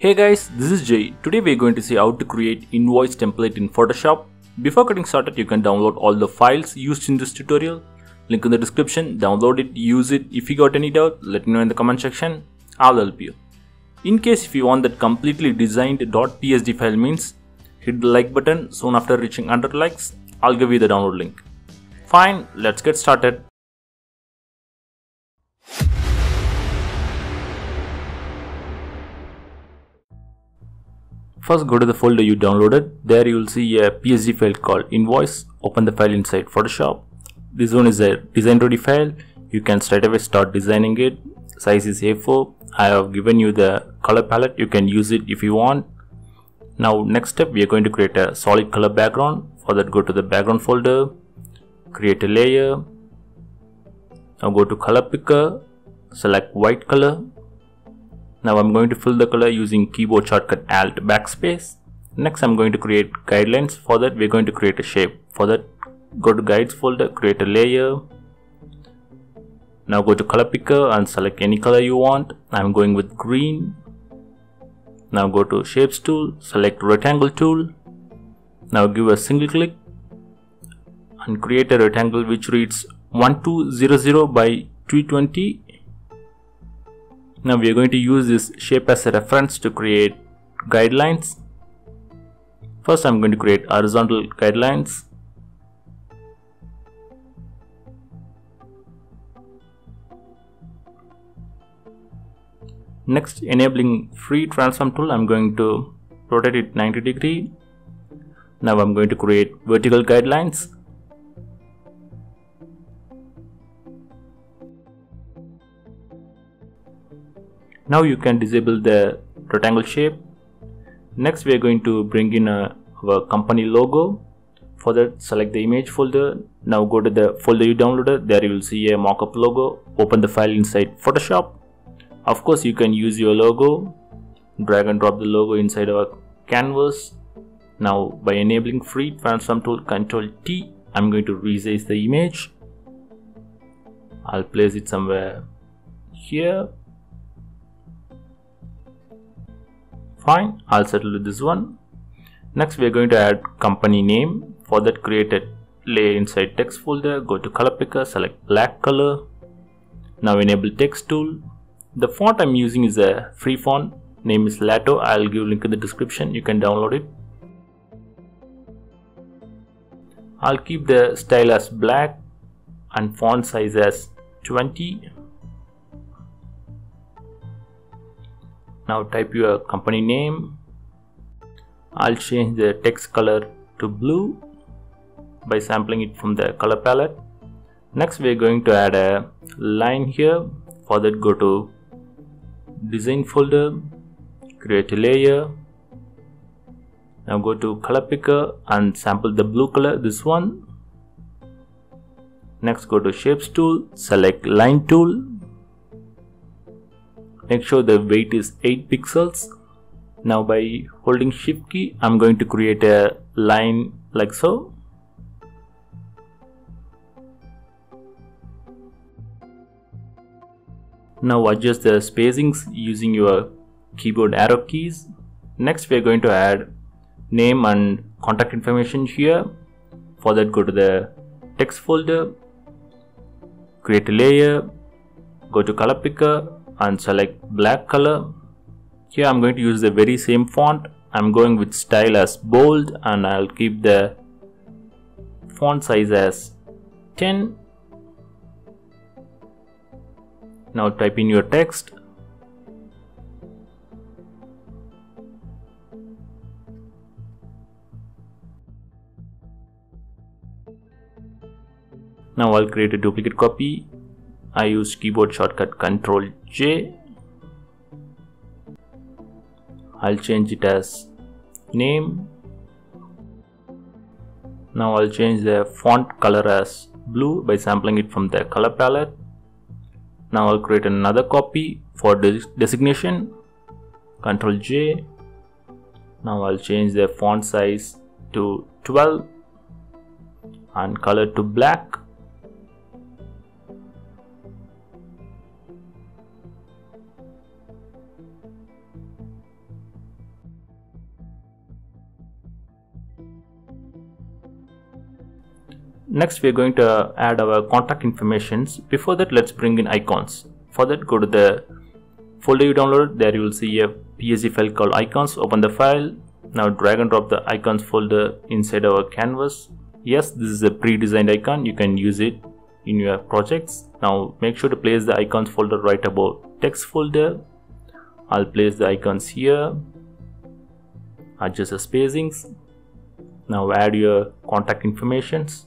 Hey guys, this is Jay. Today we are going to see how to create invoice template in Photoshop. Before getting started, you can download all the files used in this tutorial. Link in the description, download it, use it. If you got any doubt, let me know in the comment section, I'll help you. In case if you want that completely designed .psd file means, hit the like button. Soon after reaching 100 likes, I'll give you the download link. Fine, let's get started. First, go to the folder you downloaded. There you will see a PSD file called invoice. Open the file inside Photoshop. This one is a design ready file. You can straight away start designing it. Size is A4. I have given you the color palette. You can use it if you want. Now next step, we are going to create a solid color background. For that, go to the background folder. Create a layer. Now go to color picker. Select white color. Now I'm going to fill the color using keyboard shortcut Alt Backspace. Next I'm going to create guidelines. For that we're going to create a shape. For that go to guides folder, create a layer. Now go to color picker and select any color you want. I'm going with green. Now go to shapes tool, select rectangle tool. Now give a single click and create a rectangle which reads 1200 by 320. Now we are going to use this shape as a reference to create guidelines. First, I'm going to create horizontal guidelines. Next, enabling free transform tool, I'm going to rotate it 90 degree. Now I'm going to create vertical guidelines. Now you can disable the rectangle shape. Next we are going to bring in our company logo. For that select the image folder. Now go to the folder you downloaded. There you will see a mockup logo. Open the file inside Photoshop. Of course you can use your logo. Drag and drop the logo inside our canvas. Now by enabling free transform tool Ctrl+T, I'm going to resize the image. I'll place it somewhere here. Fine, I'll settle with this one. Next we are going to add company name. For that create a layer inside text folder. Go to color picker, select black color. Now enable text tool. The font I'm using is a free font. Name is Lato. I'll give link in the description. You can download it. I'll keep the style as black and font size as 20. Now type your company name. I'll change the text color to blue by sampling it from the color palette. Next we're going to add a line here. For that go to design folder, create a layer. Now go to color picker and sample the blue color, this one. Next go to shapes tool, select line tool. Make sure the weight is 8 pixels. Now by holding shift key, I'm going to create a line like so. Now adjust the spacings using your keyboard arrow keys. Next we are going to add name and contact information here. For that go to the text folder, create a layer, go to color picker and select black color. Here I'm going to use the very same font. I'm going with style as bold and I'll keep the font size as 10. Now type in your text. Now I'll create a duplicate copy. I use keyboard shortcut Ctrl+J. I'll change it as name. Now I'll change the font color as blue by sampling it from the color palette. Now I'll create another copy for designation. Ctrl+J. Now I'll change the font size to 12 and color to black. Next we are going to add our contact informations. Before that, let's bring in icons. For that, go to the folder you downloaded. There you will see a PSD file called icons. Open the file. Now drag and drop the icons folder inside our canvas. Yes, this is a pre-designed icon. You can use it in your projects. Now make sure to place the icons folder right above text folder. I'll place the icons here. Adjust the spacings. Now add your contact informations.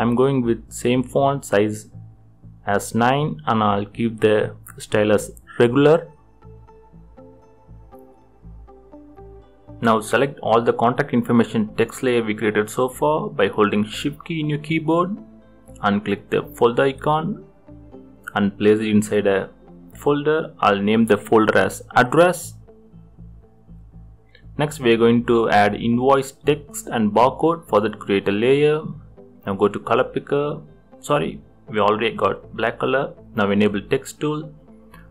I'm going with same font size as 9 and I'll keep the style as regular. Now select all the contact information text layer we created so far by holding Shift key in your keyboard and click the folder icon and place it inside a folder. I'll name the folder as address. Next we are going to add invoice text and barcode. For that, create a layer. Now go to color picker. Sorry, we already got black color. Now enable text tool.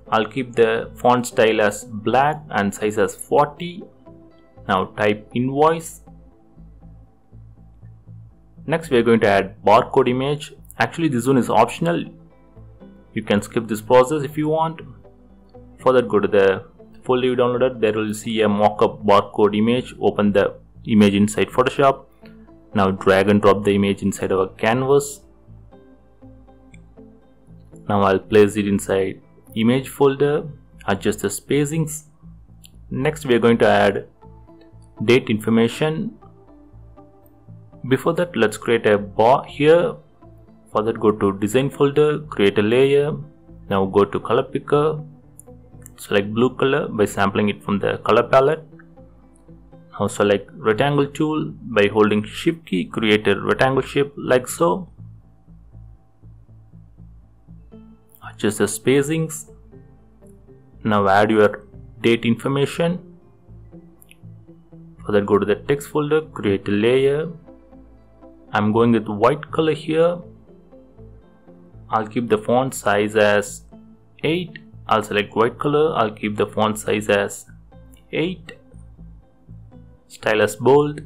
I'll keep the font style as black and size as 40. Now type invoice. Next we are going to add barcode image. Actually this one is optional. You can skip this process if you want. For that, go to the folder you downloaded. There will see a mock-up barcode image. Open the image inside Photoshop. Now drag and drop the image inside our canvas. Now I'll place it inside image folder. Adjust the spacings. Next we are going to add date information. Before that, let's create a bar here. For that, go to design folder, create a layer. Now go to color picker, select blue color by sampling it from the color palette. Now select rectangle tool by holding Shift key, create a rectangle shape like so. Adjust the spacings. Now add your date information. For that, go to the text folder, create a layer. I'm going with white color here. I'll keep the font size as 8. I'll select white color. I'll keep the font size as 8. Style as bold.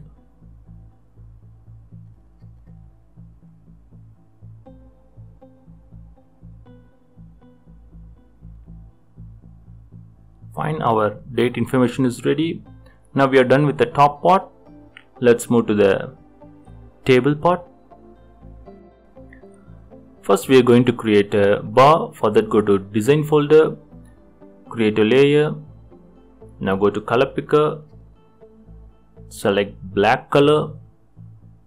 Fine, our date information is ready. Now we are done with the top part. Let's move to the table part. First we are going to create a bar. For that, go to design folder, create a layer. Now go to color picker, select black color.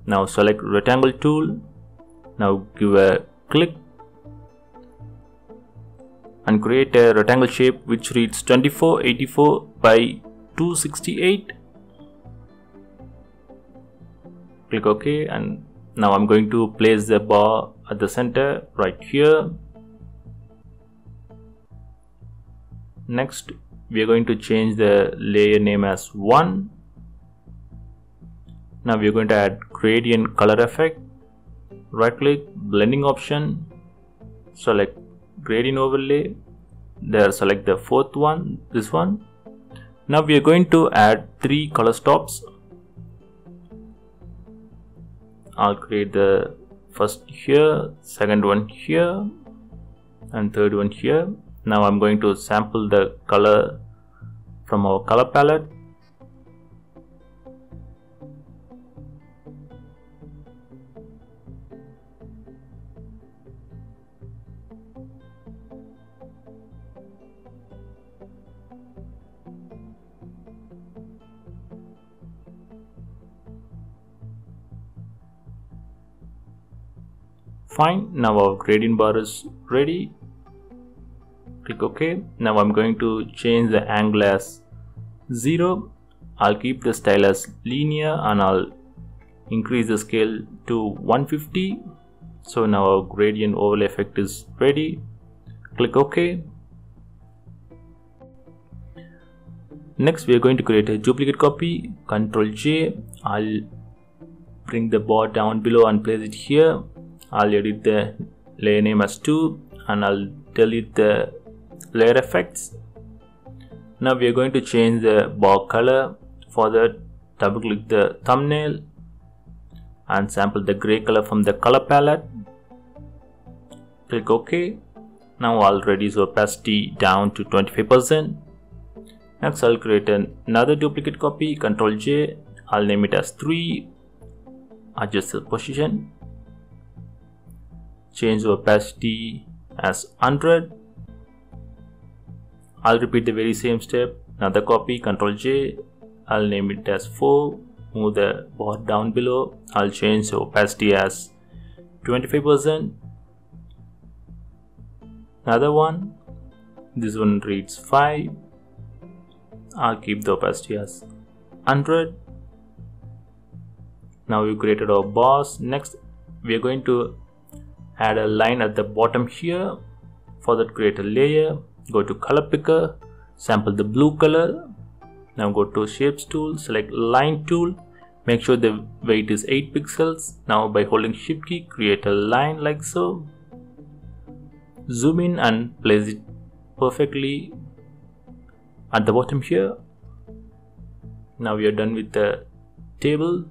Now select rectangle tool. Now give a click and create a rectangle shape which reads 2484 by 268. Click OK, and now I'm going to place the bar at the center right here. Next we are going to change the layer name as 1. Now we are going to add gradient color effect. Right click, blending option, select gradient overlay. There select the fourth one, this one. Now we are going to add 3 color stops. I'll create the first here, second one here, and third one here. Now I'm going to sample the color from our color palette. Fine, now our gradient bar is ready. Click OK. Now I'm going to change the angle as 0. I'll keep the style as linear and I'll increase the scale to 150. So now our gradient overlay effect is ready. Click OK. Next we are going to create a duplicate copy. Ctrl J. I'll bring the bar down below and place it here. I'll edit the layer name as 2 and I'll delete the layer effects. Now we are going to change the bar color. For that, double click the thumbnail and sample the gray color from the color palette. Click OK. Now I'll reduce opacity down to 25%. Next I'll create another duplicate copy, Ctrl J. I'll name it as 3. Adjust the position. Change the opacity as 100. I'll repeat the very same step. Another copy, Ctrl J. I'll name it as 4. Move the bar down below. I'll change the opacity as 25%. Another one. This one reads 5. I'll keep the opacity as 100. Now we created our boss. Next, we are going to add a line at the bottom here. For that, create a layer. Go to color picker. Sample the blue color. Now go to shapes tool. Select line tool. Make sure the weight is 8 pixels. Now by holding shift key, create a line like so. Zoom in and place it perfectly at the bottom here. Now we are done with the table.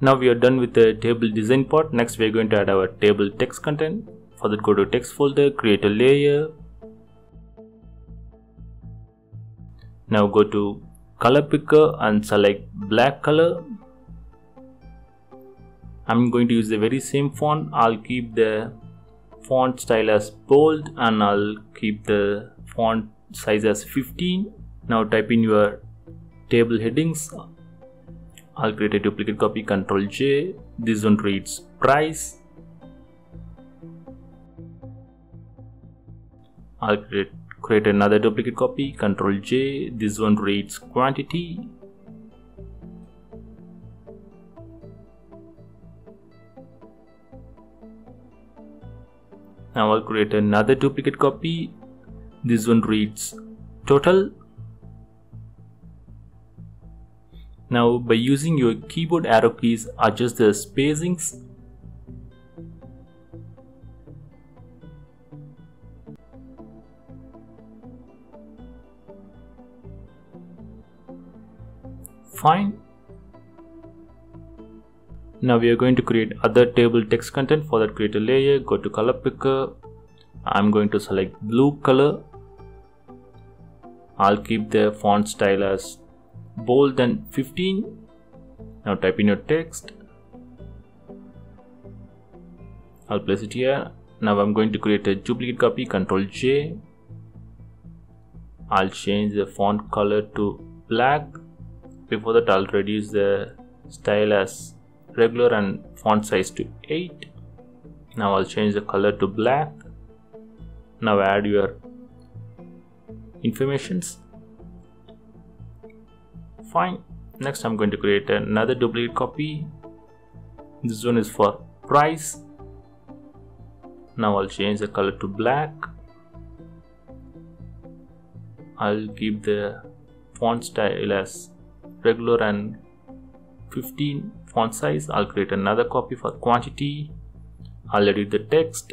Now we are done with the table design part. Next we are going to add our table text content. For that, go to text folder, create a layer. Now go to color picker and select black color. I'm going to use the very same font. I'll keep the font style as bold and I'll keep the font size as 15. Now type in your table headings. I'll create a duplicate copy, Ctrl J. This one reads price. I'll create another duplicate copy, Ctrl J. This one reads quantity. Now I'll create another duplicate copy. This one reads total. Now by using your keyboard arrow keys, adjust the spacings. Fine. Now we are going to create other table text content. For that, create a layer, go to color picker. I'm going to select blue color. I'll keep the font style as bold and 15. Now type in your text. I'll place it here. Now I'm going to create a duplicate copy, Ctrl J. I'll change the font color to black. Before that, I'll reduce the style as regular and font size to 8. Now I'll change the color to black. Now add your informations. Fine. Next I'm going to create another duplicate copy. This one is for price. Now I'll change the color to black. I'll keep the font style as regular and 15 font size. I'll create another copy for quantity. I'll edit the text.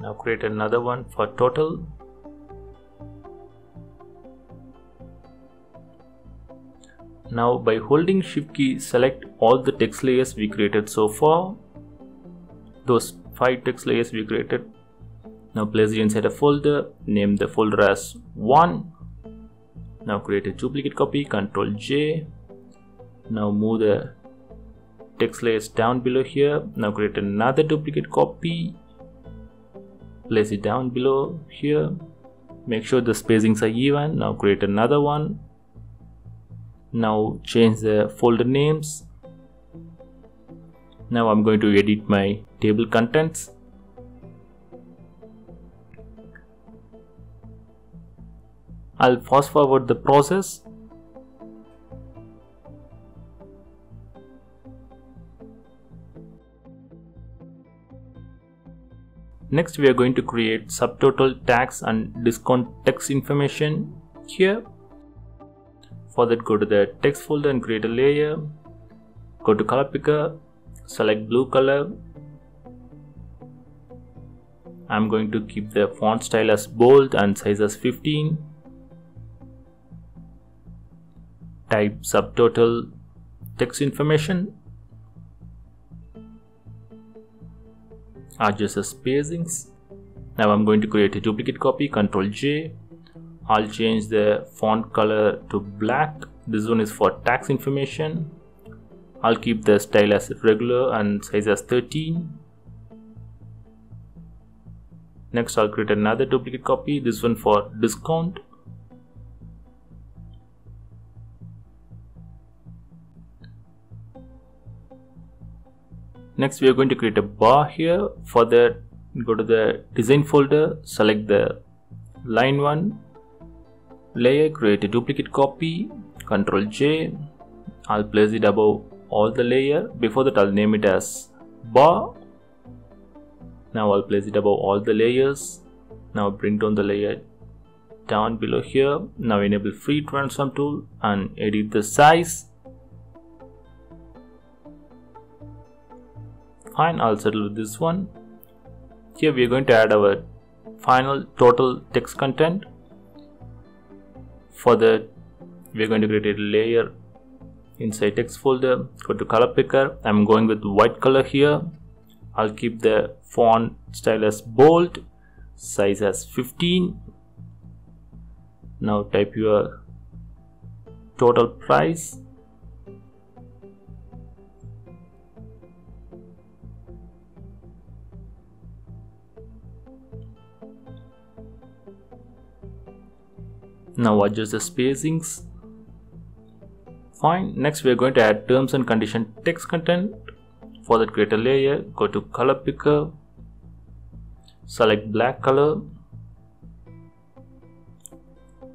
Now create another one for total. Now by holding shift key, select all the text layers we created so far. Those 5 text layers we created. Now place it inside a folder. Name the folder as 1. Now create a duplicate copy, Ctrl J. Now move the text layers down below here. Now create another duplicate copy. Place it down below here. Make sure the spacings are even. Now create another one. Now change the folder names. Now I'm going to edit my table contents. I'll fast forward the process. Next we are going to create subtotal tax and discount text information here. For that, go to the text folder and create a layer. Go to color picker, select blue color. I'm going to keep the font style as bold and size as 15. type subtotal text information, adjust the spacings. Now I'm going to create a duplicate copy, Ctrl J. I'll change the font color to black. This one is for tax information. I'll keep the style as regular and size as 13. Next, I'll create another duplicate copy, this one for discount. Next, we are going to create a bar here. For that, go to the design folder, select the line 1 layer, create a duplicate copy, Ctrl J. I'll place it above all the layer. Before that, I'll name it as bar. Now I'll place it above all the layers. Now bring down the layer down below here. Now enable free transform tool and edit the size. Fine, I'll settle with this one. Here we are going to add our final total text content. For that, we are going to create a layer inside text folder. Go to color picker. I'm going with white color here. I'll keep the font style as bold, size as 15. Now type your total price. Now adjust the spacings. Fine. Next, we are going to add terms and condition text content. For that, create a layer, go to color picker, select black color.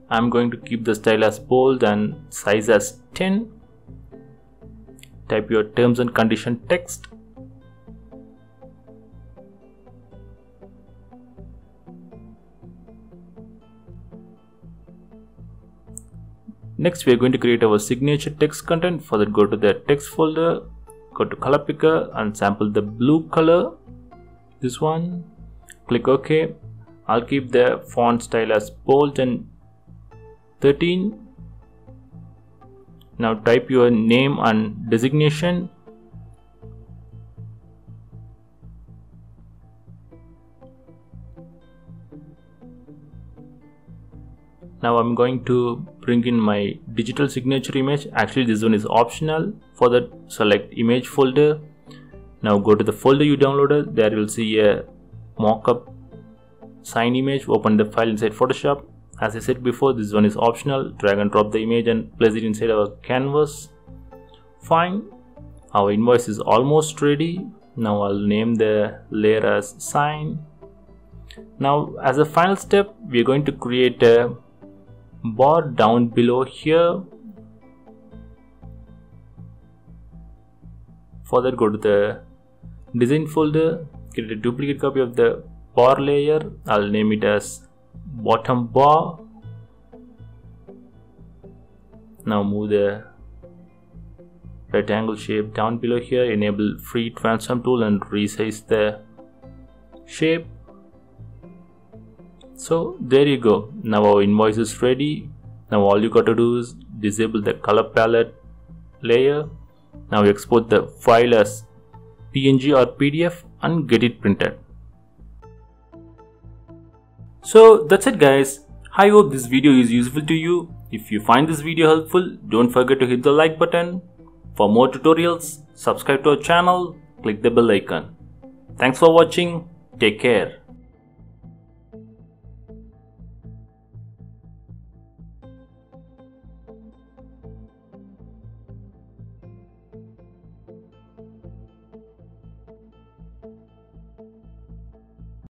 I'm going to keep the style as bold and size as 10. Type your terms and condition text. Next, we are going to create our signature text content. For that, go to the text folder, go to color picker and sample the blue color, this one, click OK. I'll keep the font style as bold and 13. Now type your name and designation. Now I'm going to bring in my digital signature image. Actually, this one is optional. For that, select image folder. Now go to the folder you downloaded. There you'll see a mockup sign image. Open the file inside Photoshop. As I said before, this one is optional. Drag and drop the image and place it inside our canvas. Fine. Our invoice is almost ready. Now I'll name the layer as sign. Now, as a final step, we're going to create a bar down below here. For that, go to the design folder, create a duplicate copy of the bar layer. I'll name it as bottom bar. Now move the rectangle shape down below here, enable free transform tool and resize the shape. So there you go. Now our invoice is ready. Now all you got to do is disable the color palette layer. Now export the file as PNG or PDF and get it printed. So that's it, guys. I hope this video is useful to you. If you find this video helpful, don't forget to hit the like button. For more tutorials, subscribe to our channel, click the bell icon. Thanks for watching. Take care.